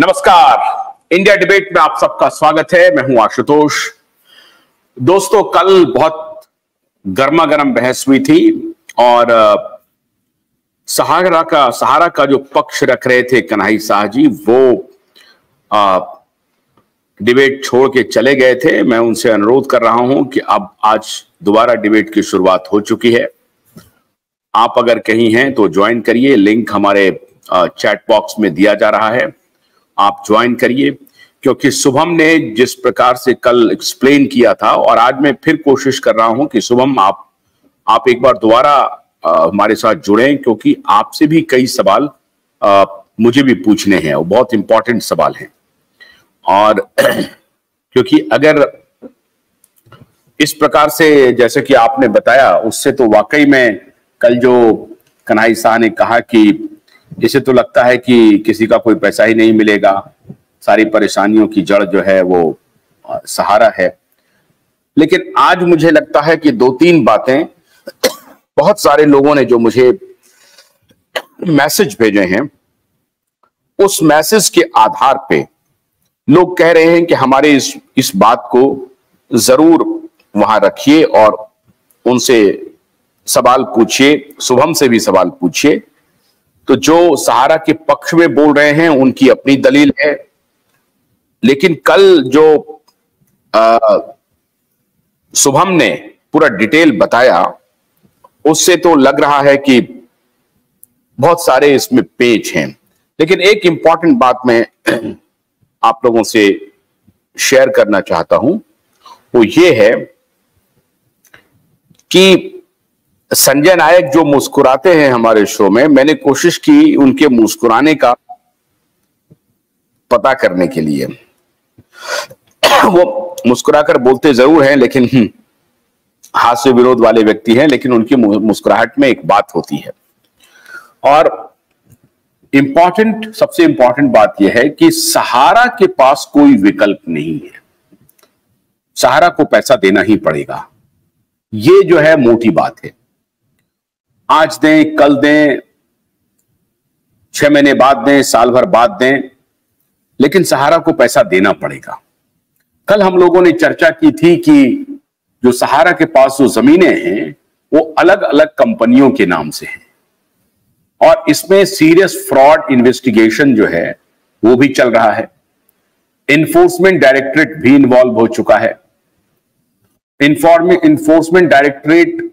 नमस्कार India debate में आप सबका स्वागत है। मैं हूं आशुतोष। दोस्तों, कल बहुत गर्मा गर्म बहस हुई थी और सहारा का जो पक्ष रख रहे थे कन्हई शाह जी, वो डिबेट छोड़ के चले गए थे। मैं उनसे अनुरोध कर रहा हूं कि अब आज दोबारा डिबेट की शुरुआत हो चुकी है। आप अगर कहीं हैं तो ज्वाइन करिए, लिंक हमारे चैट बॉक्स में दिया जा रहा है, आप ज्वाइन करिए। क्योंकि शुभम ने जिस प्रकार से कल एक्सप्लेन किया था और आज मैं फिर कोशिश कर रहा हूं कि शुभम आप एक बार दोबारा हमारे साथ जुड़ें, क्योंकि आपसे भी कई सवाल मुझे भी पूछने हैं और बहुत इंपॉर्टेंट सवाल हैं। और क्योंकि अगर इस प्रकार से जैसे कि आपने बताया, उससे तो वाकई में कल जो कन्हई शाह ने कहा कि इसे तो लगता है कि किसी का कोई पैसा ही नहीं मिलेगा, सारी परेशानियों की जड़ जो है वो सहारा है। लेकिन आज मुझे लगता है कि दो तीन बातें बहुत सारे लोगों ने जो मुझे मैसेज भेजे हैं, उस मैसेज के आधार पे लोग कह रहे हैं कि हमारे इस बात को जरूर वहां रखिए और उनसे सवाल पूछिए, शुभम से भी सवाल पूछिए। तो जो सहारा के पक्ष में बोल रहे हैं उनकी अपनी दलील है, लेकिन कल जो शुभम ने पूरा डिटेल बताया, उससे तो लग रहा है कि बहुत सारे इसमें पेच हैं। लेकिन एक इंपॉर्टेंट बात मैं आप लोगों से शेयर करना चाहता हूं, वो ये है कि संजय नायक जो मुस्कुराते हैं हमारे शो में, मैंने कोशिश की उनके मुस्कुराने का पता करने के लिए। वो मुस्कुराकर बोलते जरूर हैं, लेकिन हास्य विरोध वाले व्यक्ति हैं, लेकिन उनकी मुस्कुराहट में एक बात होती है। और सबसे इंपॉर्टेंट बात यह है कि सहारा के पास कोई विकल्प नहीं है, सहारा को पैसा देना ही पड़ेगा। ये जो है मोटी बात है। आज दें, कल दें, 6 महीने बाद दें, साल भर बाद दें, लेकिन सहारा को पैसा देना पड़ेगा। कल हम लोगों ने चर्चा की थी कि जो सहारा के पास जो जमीनें हैं वो अलग अलग कंपनियों के नाम से हैं और इसमें सीरियस फ्रॉड इन्वेस्टिगेशन जो है वो भी चल रहा है। इन्फोर्समेंट डायरेक्टरेट भी इन्वॉल्व हो चुका है। इन्फोर्समेंट डायरेक्टरेट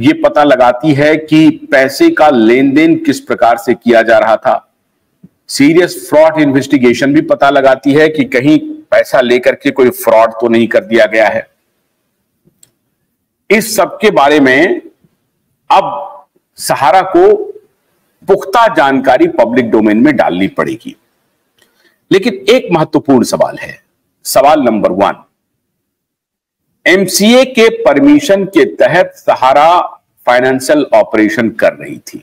ये पता लगाती है कि पैसे का लेन देन किस प्रकार से किया जा रहा था। सीरियस फ्रॉड इन्वेस्टिगेशन भी पता लगाती है कि कहीं पैसा लेकर के कोई फ्रॉड तो नहीं कर दिया गया है। इस सब के बारे में अब सहारा को पुख्ता जानकारी पब्लिक डोमेन में डालनी पड़ेगी। लेकिन एक महत्वपूर्ण सवाल है, सवाल नंबर 1, एमसीए के परमिशन के तहत सहारा फाइनेंशियल ऑपरेशन कर रही थी।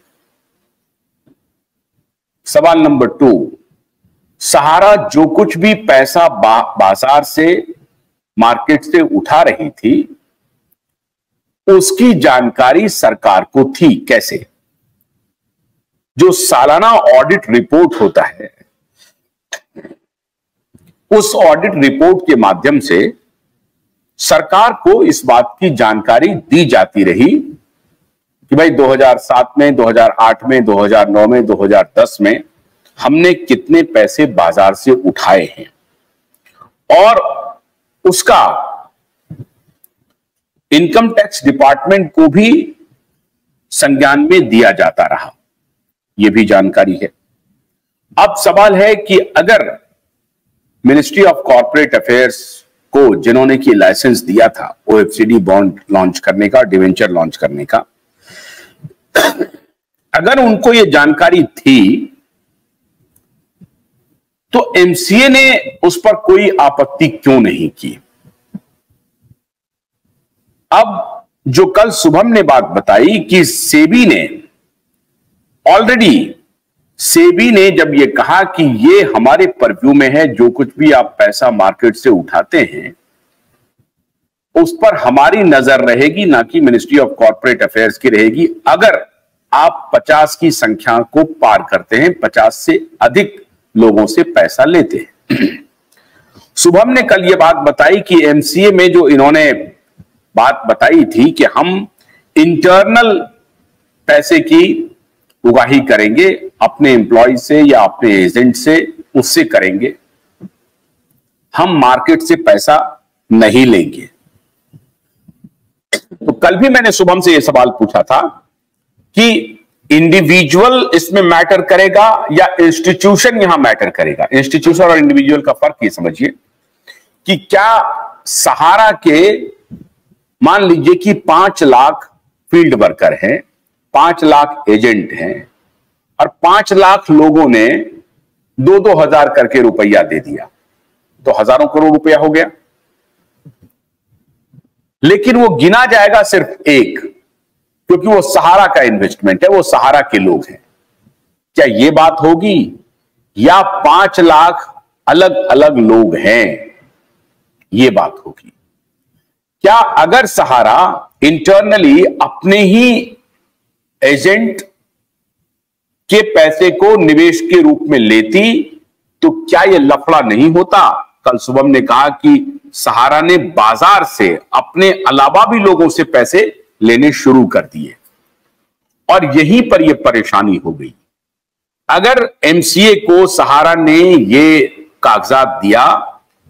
सवाल नंबर 2, सहारा जो कुछ भी पैसा बाजार से, मार्केट से उठा रही थी, उसकी जानकारी सरकार को थी कैसे? जो सालाना ऑडिट रिपोर्ट होता है, उस ऑडिट रिपोर्ट के माध्यम से सरकार को इस बात की जानकारी दी जाती रही कि भाई 2007 में, 2008 में, 2009 में, 2010 में हमने कितने पैसे बाजार से उठाए हैं। और उसका इनकम टैक्स डिपार्टमेंट को भी संज्ञान में दिया जाता रहा, यह भी जानकारी है। अब सवाल है कि अगर मिनिस्ट्री ऑफ कॉर्पोरेट अफेयर्स को, जिन्होंने की लाइसेंस दिया था ओएफसीडी बॉन्ड लॉन्च करने का, डिवेंचर लॉन्च करने का, अगर उनको यह जानकारी थी तो एमसीए ने उस पर कोई आपत्ति क्यों नहीं की? अब जो कल शुभम ने बात बताई कि सेबी ने जब ये कहा कि ये हमारे परव्यू में है, जो कुछ भी आप पैसा मार्केट से उठाते हैं उस पर हमारी नजर रहेगी, ना कि मिनिस्ट्री ऑफ कॉर्पोरेट अफेयर्स की रहेगी। अगर आप 50 की संख्या को पार करते हैं, 50 से अधिक लोगों से पैसा लेते हैं। शुभम ने कल ये बात बताई कि एमसीए में जो इन्होंने बात बताई थी कि हम इंटरनल पैसे की उगाही करेंगे, अपने एम्प्लॉय से या अपने एजेंट से, उससे करेंगे, हम मार्केट से पैसा नहीं लेंगे। तो कल भी मैंने शुभम से यह सवाल पूछा था कि इंडिविजुअल इसमें मैटर करेगा या इंस्टीट्यूशन यहां मैटर करेगा। इंस्टीट्यूशन और इंडिविजुअल का फर्क ये समझिए कि क्या सहारा के मान लीजिए कि 5 लाख फील्ड वर्कर हैं, 5 लाख एजेंट हैं और 5 लाख लोगों ने 2-2 हजार करके रुपया दे दिया तो हजारों करोड़ रुपया हो गया, लेकिन वो गिना जाएगा सिर्फ एक, क्योंकि वो सहारा का इन्वेस्टमेंट है, वो सहारा के लोग हैं। क्या ये बात होगी या 5 लाख अलग अलग लोग हैं, ये बात होगी? क्या अगर सहारा इंटरनली अपने ही एजेंट के पैसे को निवेश के रूप में लेती तो क्या यह लफड़ा नहीं होता? कल शुभम ने कहा कि सहारा ने बाजार से अपने अलावा भी लोगों से पैसे लेने शुरू कर दिए और यहीं पर यह परेशानी हो गई। अगर एमसीए को सहारा ने यह कागजात दिया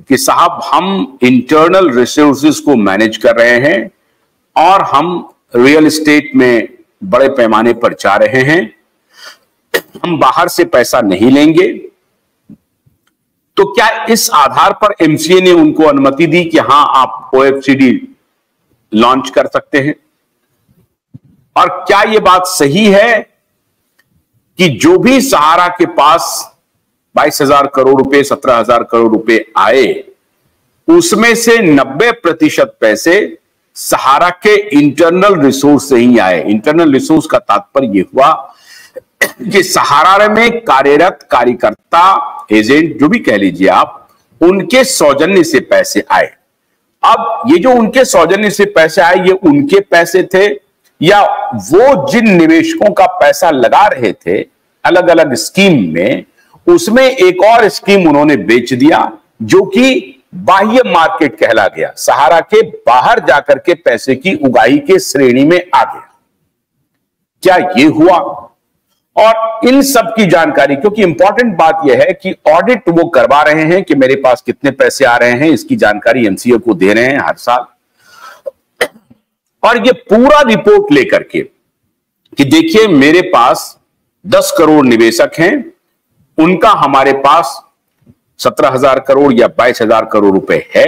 कि साहब हम इंटरनल रिसोर्सेज को मैनेज कर रहे हैं और हम रियल एस्टेट में बड़े पैमाने पर जा रहे हैं, हम बाहर से पैसा नहीं लेंगे, तो क्या इस आधार पर एमसीए ने उनको अनुमति दी कि हां आप ओएफसीडी लॉन्च कर सकते हैं? और क्या यह बात सही है कि जो भी सहारा के पास 22,000 करोड़ रुपए, 17,000 करोड़ रुपए आए, उसमें से 90% पैसे सहारा के इंटरनल रिसोर्स से ही आए? इंटरनल रिसोर्स का तात्पर्य यह हुआ कि सहारा में कार्यरत कार्यकर्ता, एजेंट, जो भी कह लीजिए आप, उनके सौजन्य से पैसे आए। अब ये जो उनके सौजन्य से पैसे आए, ये उनके पैसे थे या वो जिन निवेशकों का पैसा लगा रहे थे अलग अलग स्कीम में, उसमें एक और स्कीम उन्होंने बेच दिया जो कि बाह्य मार्केट कहला गया, सहारा के बाहर जाकर के पैसे की उगाही के श्रेणी में आ गया। क्या ये हुआ? और इन सब की जानकारी, क्योंकि इंपॉर्टेंट बात यह है कि ऑडिट वो करवा रहे हैं कि मेरे पास कितने पैसे आ रहे हैं, इसकी जानकारी एमसीए को दे रहे हैं हर साल, और ये पूरा रिपोर्ट लेकर के कि देखिए मेरे पास 10 करोड़ निवेशक हैं, उनका हमारे पास 17,000 करोड़ या 22,000 करोड़ रुपए है,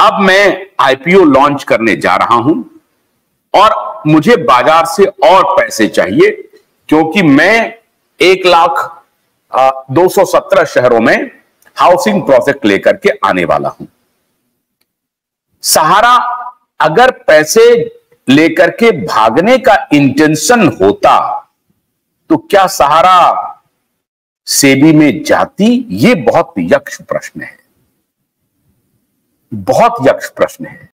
अब मैं आईपीओ लॉन्च करने जा रहा हूं और मुझे बाजार से और पैसे चाहिए क्योंकि मैं 1,217 शहरों में हाउसिंग प्रोजेक्ट लेकर के आने वाला हूं। सहारा अगर पैसे लेकर के भागने का इंटेंशन होता तो क्या सहारा सेबी में जाती? ये बहुत यक्ष प्रश्न है, बहुत यक्ष प्रश्न है।